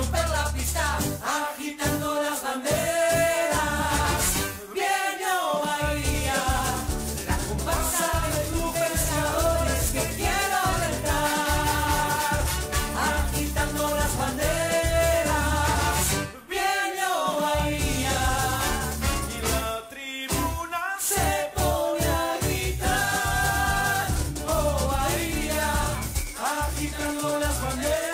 romper la pista, agitando las banderas. Viene o Bahía, la comparsa de tus pescadores que quiero alentar. Agitando las banderas, viene o Bahía. Y la tribuna se pone a gritar. O Bahía, agitando las banderas.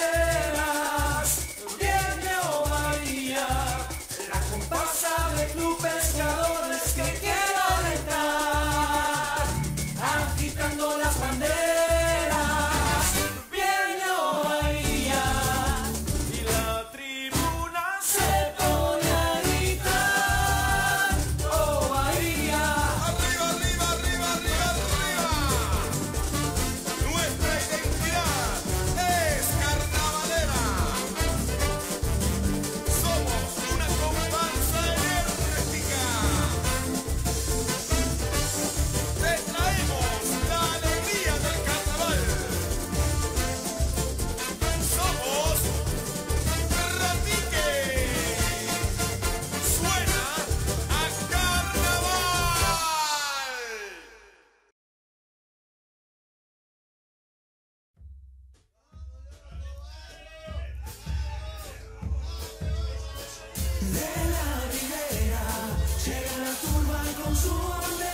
De la ribera llega la turba con su onda.